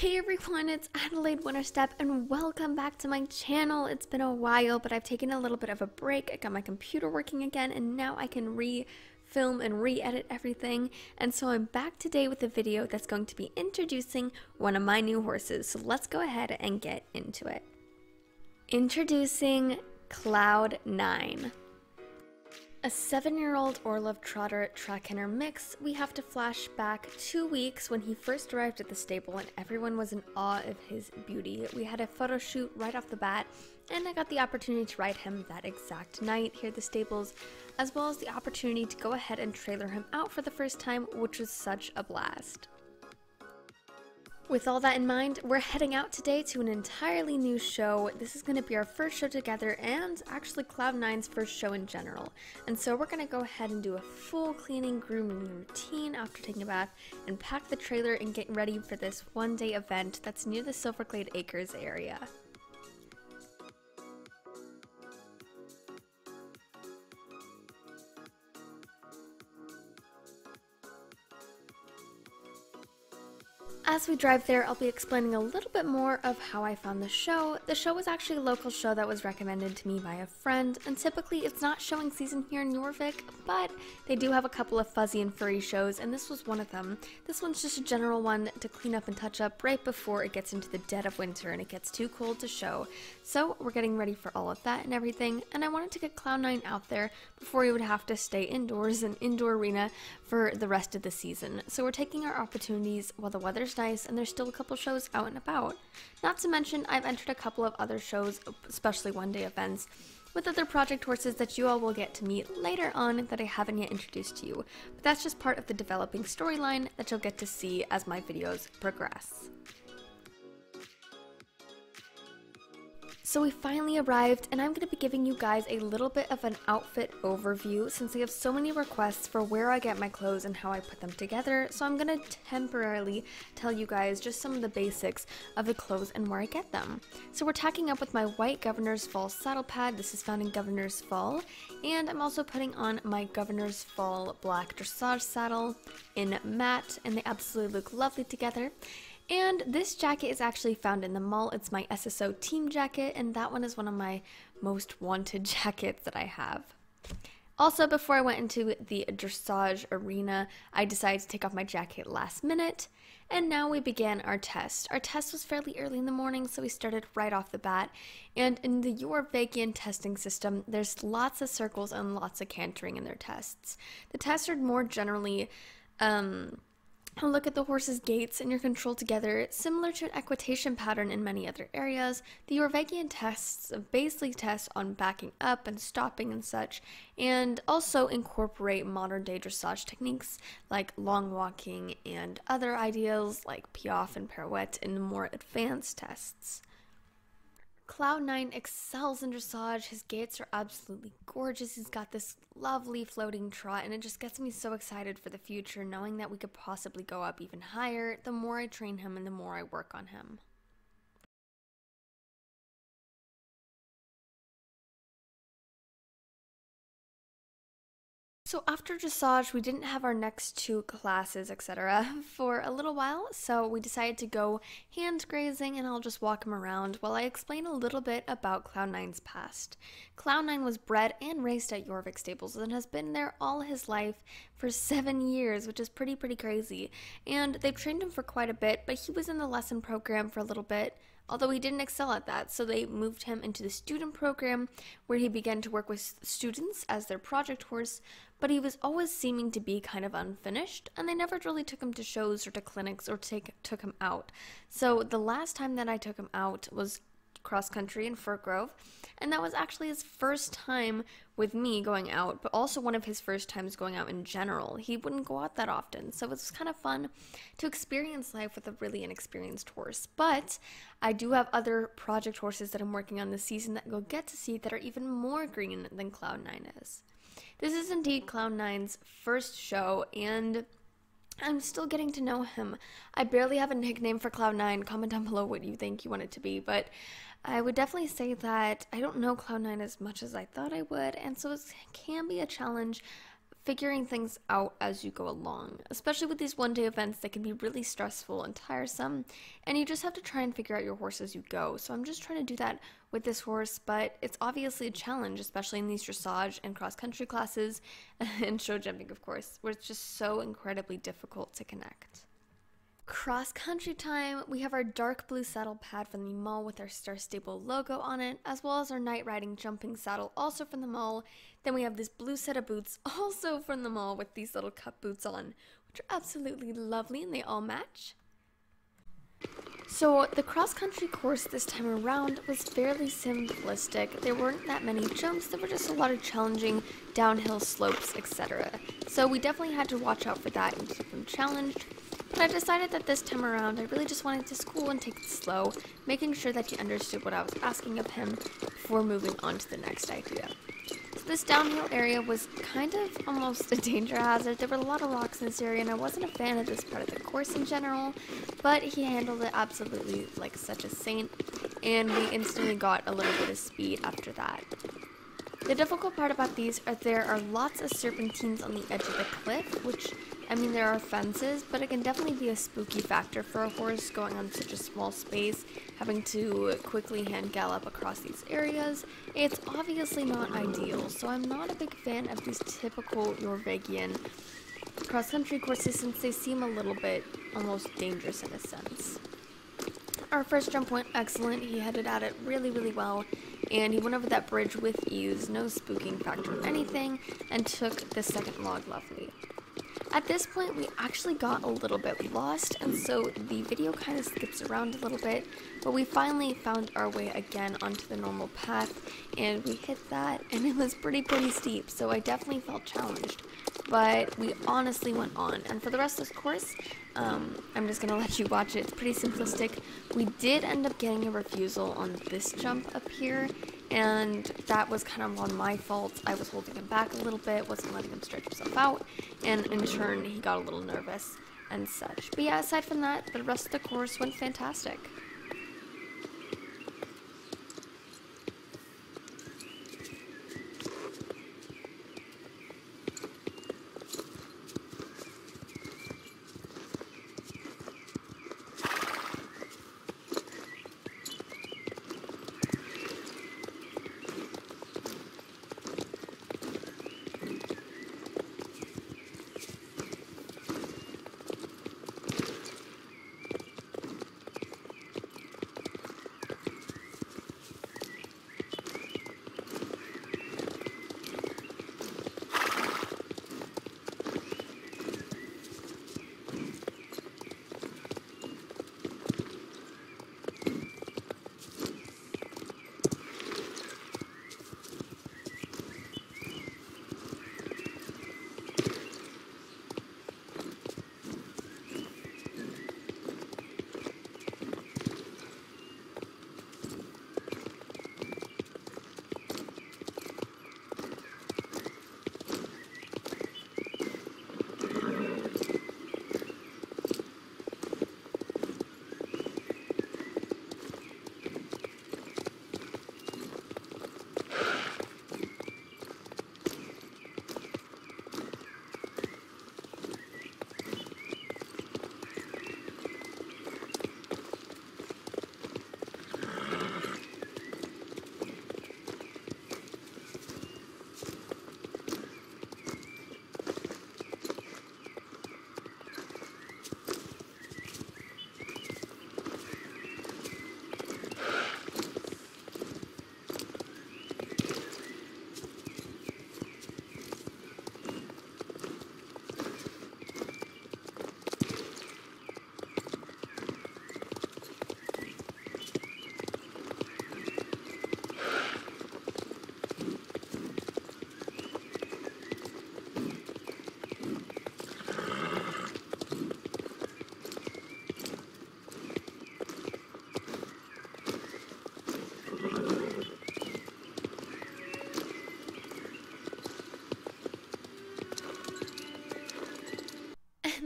Hey everyone, it's Adelaide Winterstep and welcome back to my channel. It's been a while, but I've taken a little bit of a break. I got my computer working again and now I can film and re-edit everything, and so I'm back today with a video that's going to be introducing one of my new horses. So let's go ahead and get into it. Introducing Cloud Nine. A 7-year-old Orlov Trotter Trakehner mix. We have to flash back 2 weeks when he first arrived at the stable and everyone was in awe of his beauty. We had a photo shoot right off the bat and I got the opportunity to ride him that exact night here at the stables, as well as the opportunity to go ahead and trailer him out for the first time, which was such a blast. With all that in mind, we're heading out today to an entirely new show. This is going to be our first show together and actually Cloud Nine's first show in general. And so we're going to go ahead and do a full cleaning, grooming routine after taking a bath and pack the trailer and get ready for this one-day event that's near the Silverglade Acres area. As we drive there, I'll be explaining a little bit more of how I found the show. The show was actually a local show that was recommended to me by a friend, and typically it's not showing season here in Jorvik, but they do have a couple of fuzzy and furry shows, and this was one of them. This one's just a general one to clean up and touch up right before it gets into the dead of winter and it gets too cold to show. So we're getting ready for all of that and everything, and I wanted to get Cloud Nine out there before he would have to stay indoors in an indoor arena for the rest of the season. So we're taking our opportunities while the weather's nice and there's still a couple shows out and about. Not to mention, I've entered a couple of other shows, especially one-day events, with other project horses that you all will get to meet later on that I haven't yet introduced to you, but that's just part of the developing storyline that you'll get to see as my videos progress. So we finally arrived and I'm going to be giving you guys a little bit of an outfit overview since I have so many requests for where I get my clothes and how I put them together, so I'm going to temporarily tell you guys just some of the basics of the clothes and where I get them. So we're tacking up with my white Governor's Fall saddle pad. This is found in Governor's Fall, and I'm also putting on my Governor's Fall black dressage saddle in matte, and they absolutely look lovely together. And this jacket is actually found in the mall. It's my SSO team jacket, and that one is one of my most wanted jackets that I have. Also, before I went into the dressage arena, I decided to take off my jacket last minute, and now we began our test. Our test was fairly early in the morning, so we started right off the bat, and in the Jorvikian testing system, there's lots of circles and lots of cantering in their tests. The tests are more generally, look at the horse's gaits and your control together, similar to an equitation pattern in many other areas. The Jorvikian tests basically test on backing up and stopping and such, and also incorporate modern day dressage techniques like long walking and other ideas like piaffe and pirouette in more advanced tests. Cloud Nine excels in dressage. His gaits are absolutely gorgeous. He's got this lovely floating trot, and it just gets me so excited for the future knowing that we could possibly go up even higher the more I train him and the more I work on him. So after dressage, we didn't have our next two classes, etc. for a little while, so we decided to go hand grazing, and I'll just walk him around while I explain a little bit about Cloud Nine's past. Cloud Nine was bred and raised at Jorvik Stables and has been there all his life for 7 years, which is pretty crazy. And they've trained him for quite a bit, but he was in the lesson program for a little bit, although he didn't excel at that, so they moved him into the student program where he began to work with students as their project horse, but he was always seeming to be kind of unfinished, and they never really took him to shows or to clinics or took him out. So the last time that I took him out was cross-country in Fur Grove, and that was actually his first time with me going out, but also one of his first times going out in general. He wouldn't go out that often, so it was kind of fun to experience life with a really inexperienced horse. But I do have other project horses that I'm working on this season that you'll get to see that are even more green than Cloud Nine is. This is indeed Cloud Nine's first show, and I'm still getting to know him. I barely have a nickname for Cloud Nine. Comment down below what you think you want it to be, but I would definitely say that I don't know Cloud Nine as much as I thought I would, and so it can be a challenge figuring things out as you go along, especially with these one-day events that can be really stressful and tiresome, and you just have to try and figure out your horse as you go. So I'm just trying to do that with this horse, but it's obviously a challenge, especially in these dressage and cross-country classes and show jumping, of course, where it's just so incredibly difficult to connect. Cross-country time, we have our dark blue saddle pad from the mall with our Star Stable logo on it, as well as our night riding jumping saddle, also from the mall. Then we have this blue set of boots, also from the mall, with these little cup boots on, which are absolutely lovely and they all match. So the cross-country course this time around was fairly simplistic. There weren't that many jumps, there were just a lot of challenging downhill slopes, etc. So we definitely had to watch out for that and keep them challenged. But I decided that this time around I really just wanted to school and take it slow, making sure that he understood what I was asking of him before moving on to the next idea. So this downhill area was kind of almost a danger hazard. There were a lot of rocks in this area and I wasn't a fan of this part of the course in general, but he handled it absolutely like such a saint, and we instantly got a little bit of speed after that. The difficult part about these are there are lots of serpentines on the edge of the cliff, which, I mean, there are fences, but it can definitely be a spooky factor for a horse going on such a small space, having to quickly hand gallop across these areas. It's obviously not ideal, so I'm not a big fan of these typical Jorvikian cross-country courses since they seem a little bit almost dangerous in a sense. Our first jump went excellent. He headed at it really, really well, and he went over that bridge with ease, no spooking factor or anything, and took the second log lovely. At this point, we actually got a little bit lost, and so the video kind of skips around a little bit, but we finally found our way again onto the normal path, and we hit that, and it was pretty steep, so I definitely felt challenged, but we honestly went on. And for the rest of this course, I'm just going to let you watch it. It's pretty simplistic. We did end up getting a refusal on this jump up here, and that was kind of on my fault. I was holding him back a little bit, wasn't letting him stretch himself out, and in turn he got a little nervous and such. But yeah, aside from that, the rest of the course went fantastic.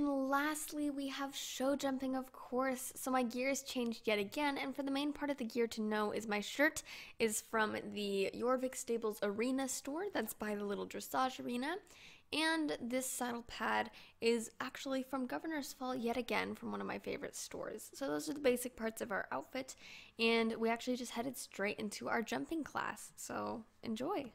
Lastly, we have show jumping, of course. So my gear is changed yet again, and for the main part of the gear to know is my shirt is from the Jorvik Stables Arena store that's by the little dressage arena, And this saddle pad is actually from Governor's Fall, yet again, from one of my favorite stores. So those are the basic parts of our outfit, and we actually just headed straight into our jumping class, so enjoy!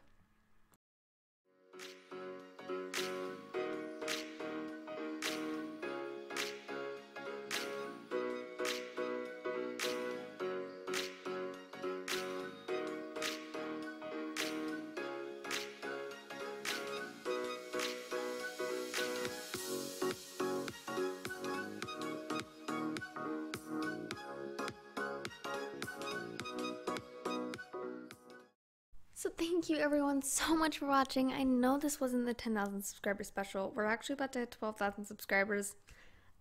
So thank you everyone so much for watching. I know this wasn't the 10,000 subscriber special. We're actually about to hit 12,000 subscribers.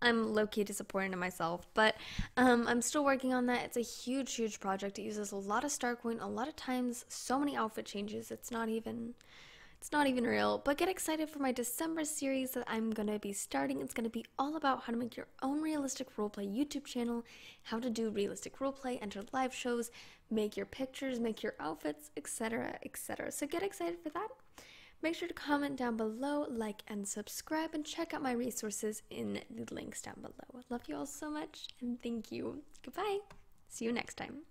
I'm low-key disappointed in myself, but I'm still working on that. It's a huge, huge project. It uses a lot of Starcoin, a lot of times, so many outfit changes. It's not even real, but get excited for my December series that I'm going to be starting. It's going to be all about how to make your own realistic roleplay YouTube channel, how to do realistic roleplay, enter live shows, make your pictures, make your outfits, etc, etc. So get excited for that. Make sure to comment down below, like, and subscribe, and check out my resources in the links down below. I love you all so much, and thank you. Goodbye. See you next time.